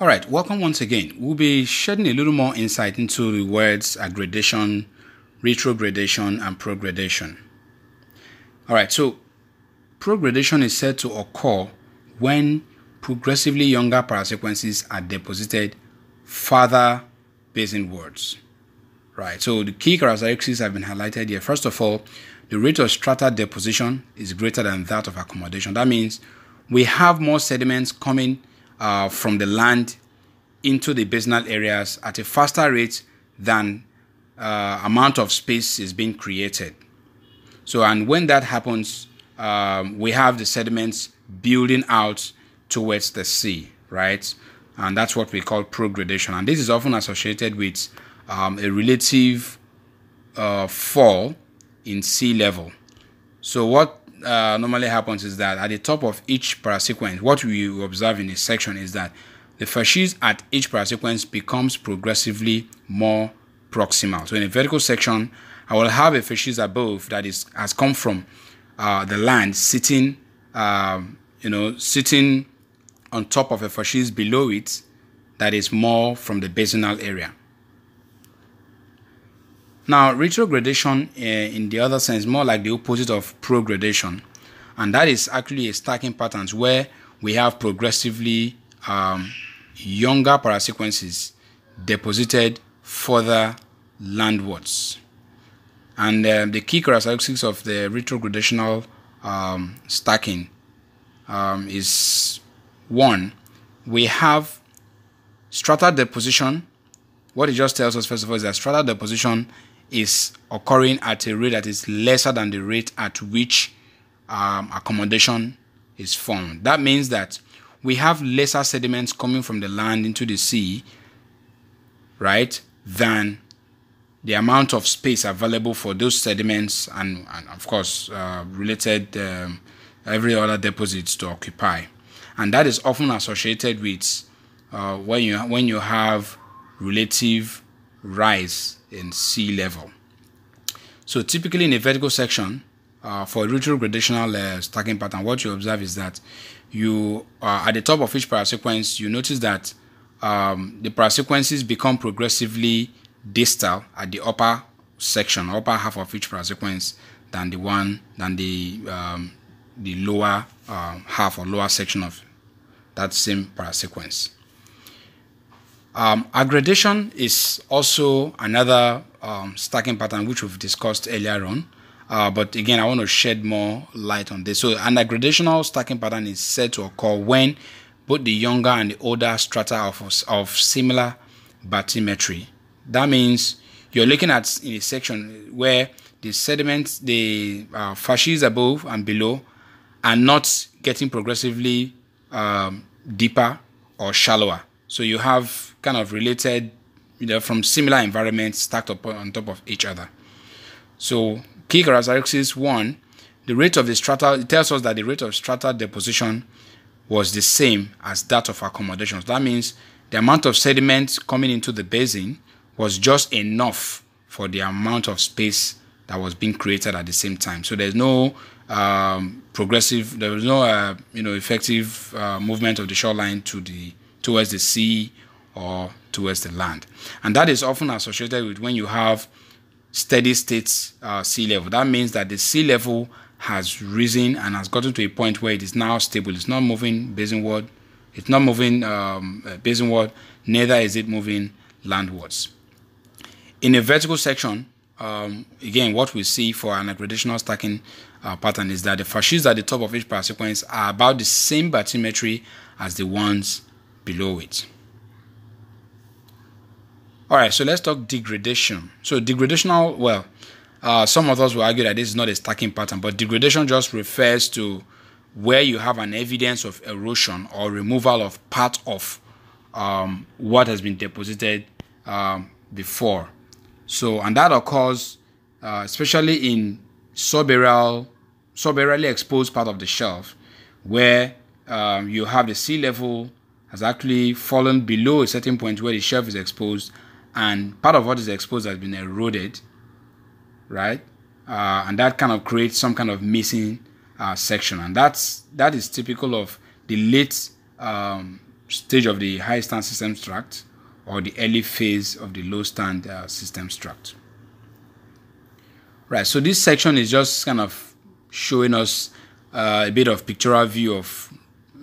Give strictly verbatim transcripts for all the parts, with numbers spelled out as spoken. All right, welcome once again. We'll be shedding a little more insight into the words aggradation, retrogradation, and progradation. All right, so progradation is said to occur when progressively younger parasequences are deposited farther basinwards. Right, so the key characteristics have been highlighted here. First of all, the rate of strata deposition is greater than that of accommodation. That means we have more sediments coming Uh, from the land into the basinal areas at a faster rate than uh, amount of space is being created. So, and when that happens, um, we have the sediments building out towards the sea, right? And that's what we call progradation. And this is often associated with um, a relative uh, fall in sea level. So what Uh, normally happens is that at the top of each parasequence, what we observe in this section is that the facies at each parasequence becomes progressively more proximal. So in a vertical section, I will have a facies above that is has come from uh, the land sitting, uh, you know, sitting on top of a facies below it that is more from the basinal area. Now, retrogradation uh, in the other sense, more like the opposite of progradation. And that is actually a stacking pattern where we have progressively um, younger parasequences deposited further landwards. And uh, the key characteristics of the retrogradational um, stacking um, is, one, we have strata deposition. What it just tells us, first of all, is that strata deposition is occurring at a rate that is lesser than the rate at which um, accommodation is formed. That means that we have lesser sediments coming from the land into the sea, right, than the amount of space available for those sediments and, and of course, uh, related um, every other deposits to occupy. And that is often associated with uh, when you when you have relative rise in sea level. So typically in a vertical section, uh, for a retrogradational uh, stacking pattern, what you observe is that you uh, at the top of each parasequence, you notice that um, the parasequences become progressively distal at the upper section, upper half of each parasequence, than the one than the um, the lower uh, half or lower section of that same parasequence. Um, aggradation is also another um, stacking pattern which we've discussed earlier on, uh, but again I want to shed more light on this. So an aggradational stacking pattern is said to occur when both the younger and the older strata of, of similar bathymetry. That means you're looking at in a section where the sediments, the uh, facies above and below, are not getting progressively um, deeper or shallower. So you have kind of related, you know, from similar environments stacked up on top of each other. So key characteristics, one, the rate of the strata, it tells us that the rate of strata deposition was the same as that of accommodations. That means the amount of sediment coming into the basin was just enough for the amount of space that was being created at the same time. So there's no um, progressive, there was no, uh, you know, effective uh, movement of the shoreline to the towards the sea or towards the land. And that is often associated with when you have steady state uh, sea level. That means that the sea level has risen and has gotten to a point where it is now stable. It's not moving basinward. It's not moving um, basinward. Neither is it moving landwards. In a vertical section, um, again, what we see for an aggradational stacking uh, pattern is that the facies at the top of each parasequence are about the same bathymetry as the ones below it. All right, so let's talk degradation. So degradational, well, uh, some authors will argue that this is not a stacking pattern, but degradation just refers to where you have an evidence of erosion or removal of part of um, what has been deposited um, before. So, and that occurs uh, especially in subaerial, subaerially exposed part of the shelf, where um, you have the sea level has actually fallen below a certain point where the shelf is exposed, and part of what is exposed has been eroded, right? Uh, and that kind of creates some kind of missing uh, section, and that's that is typical of the late um, stage of the high stand system struct or the early phase of the low stand uh, system struct. Right, so this section is just kind of showing us uh, a bit of pictorial view of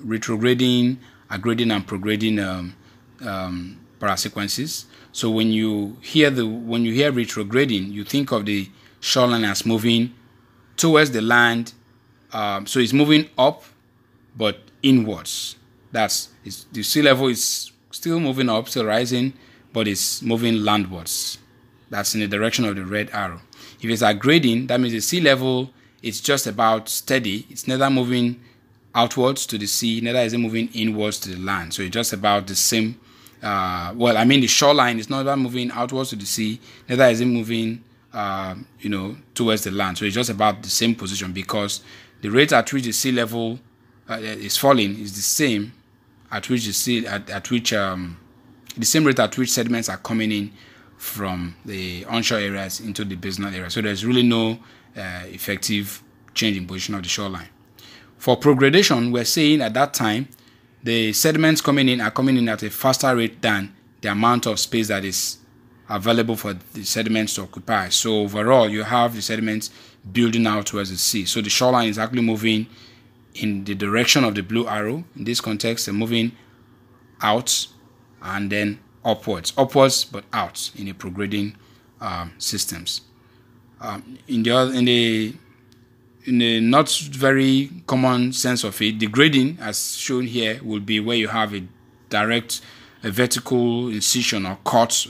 retrograding, aggrading, and prograding um, um, parasequences. So when you hear the when you hear retrograding, you think of the shoreline as moving towards the land. Um, so it's moving up, but inwards. That's it's, the sea level is still moving up, still rising, but it's moving landwards. That's in the direction of the red arrow. If it's aggrading, that means the sea level is just about steady. It's neither moving outwards to the sea, neither is it moving inwards to the land. So it's just about the same. Uh, well, I mean the shoreline is not moving outwards to the sea, neither is it moving, uh, you know, towards the land. So it's just about the same position because the rate at which the sea level uh, is falling is the same at which the sea at, at which um, the same rate at which sediments are coming in from the onshore areas into the basinal area. So there's really no uh, effective change in position of the shoreline. For progradation, we're saying at that time the sediments coming in are coming in at a faster rate than the amount of space that is available for the sediments to occupy. So overall, you have the sediments building out towards the sea. So the shoreline is actually moving in the direction of the blue arrow. In this context, they're moving out and then upwards. Upwards, but out in the prograding um, systems. Um, in the other, in the in a not very common sense of it, the grading, as shown here, would be where you have a direct, a vertical incision or cut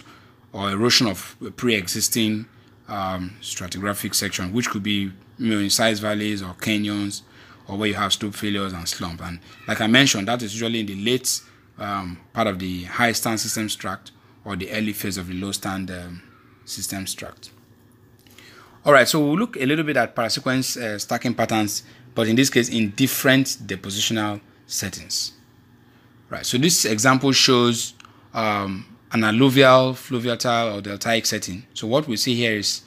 or erosion of a pre-existing um, stratigraphic section, which could be, you know, in size valleys or canyons, or where you have slope failures and slump. And like I mentioned, that is usually in the late um, part of the high stand system struct or the early phase of the low stand um, system struct. All right, so we'll look a little bit at parasequence uh, stacking patterns, but in this case, in different depositional settings. Right, so this example shows um, an alluvial, fluviatile, or deltaic setting. So what we see here is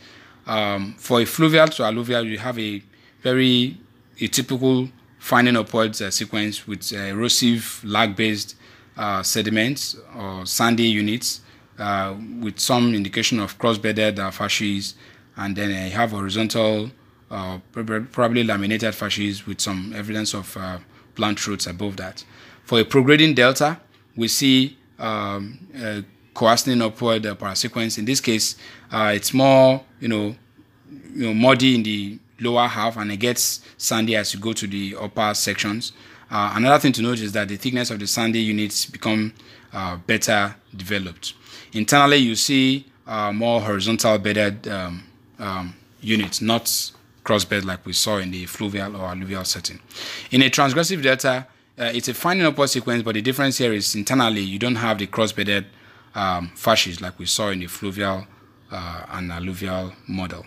um, for a fluvial to alluvial, you have a very a typical finding upwards uh, sequence with uh, erosive lag-based uh, sediments or sandy units uh, with some indication of cross-bedded uh, facies. And then uh, you have horizontal, uh, probably laminated facies with some evidence of uh, plant roots above that. For a prograding delta, we see um, uh, coasting upward uh, parasequence. In this case, uh, it's more, you know, you know, muddy in the lower half, and it gets sandy as you go to the upper sections. Uh, another thing to note is that the thickness of the sandy units become uh, better developed. Internally, you see uh, more horizontal bedded um, Um, units, not crossbed like we saw in the fluvial or alluvial setting. In a transgressive delta, uh, it's a finding upward sequence, but the difference here is internally you don't have the cross-bedded um, facies like we saw in the fluvial uh, and alluvial model.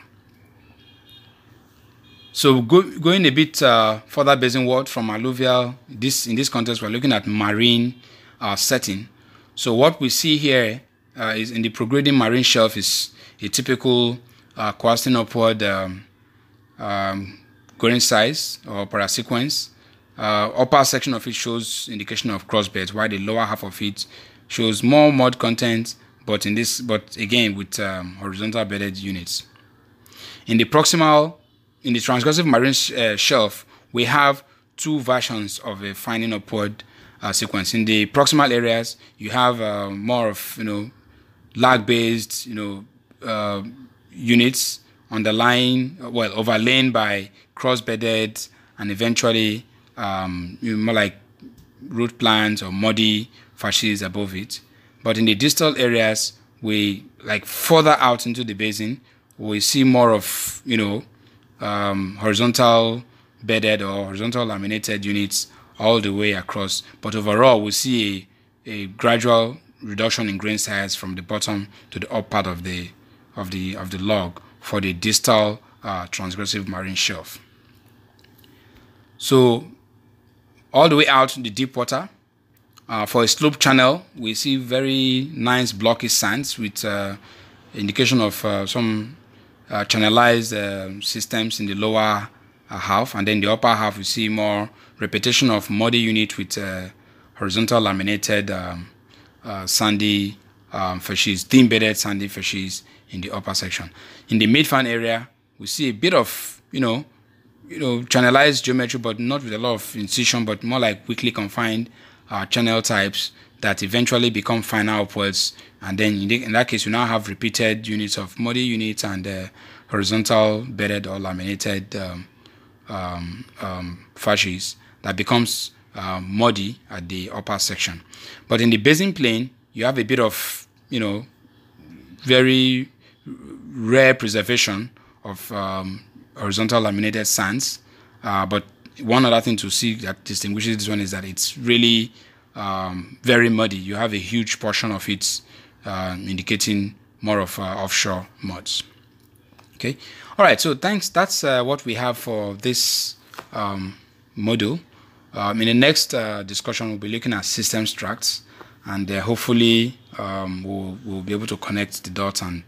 So go, going a bit uh, further basinward from alluvial, this in this context we're looking at marine uh, setting. So what we see here uh, is in the prograding marine shelf is a typical Uh, coasting upward um, um, grain size or parasequence. Uh, upper section of it shows indication of crossbeds, while the lower half of it shows more mud content, but in this, but again with um, horizontal bedded units. In the proximal, in the transgressive marine sh uh, shelf, we have two versions of a finding upward uh, sequence. In the proximal areas, you have uh, more of you know lag-based, you know. Uh, units underlying, well, overlain by cross-bedded and eventually um, more like root plants or muddy facies above it. But in the distal areas, we like further out into the basin, we see more of, you know, um, horizontal bedded or horizontal laminated units all the way across. But overall, we see a, a gradual reduction in grain size from the bottom to the up part of the of the of the log for the distal uh, transgressive marine shelf. So all the way out to the deep water, uh, for a slope channel, we see very nice blocky sands with uh, indication of uh, some uh, channelized uh, systems in the lower uh, half, and then the upper half we see more repetition of muddy unit with uh, horizontal laminated um, uh, sandy um, fascias, thin bedded sandy fascias in the upper section. In the midfan area, we see a bit of, you know, you know, channelized geometry, but not with a lot of incision, but more like weakly confined uh, channel types that eventually become finer upwards. And then in, the, in that case, you now have repeated units of muddy units and uh, horizontal bedded or laminated um, um, um, fascias that becomes uh, muddy at the upper section. But in the basin plane, you have a bit of, you know, very rare preservation of um, horizontal laminated sands. Uh, but one other thing to see that distinguishes this one is that it's really um, very muddy. You have a huge portion of it uh, indicating more of uh, offshore muds. Okay. All right. So thanks. That's uh, what we have for this um, module. Um, in the next uh, discussion, we'll be looking at system structs, and uh, hopefully um, we'll, we'll be able to connect the dots and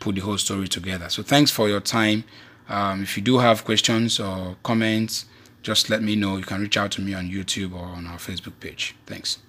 put the whole story together. So thanks for your time. Um, if you do have questions or comments, just let me know. You can reach out to me on YouTube or on our Facebook page. Thanks.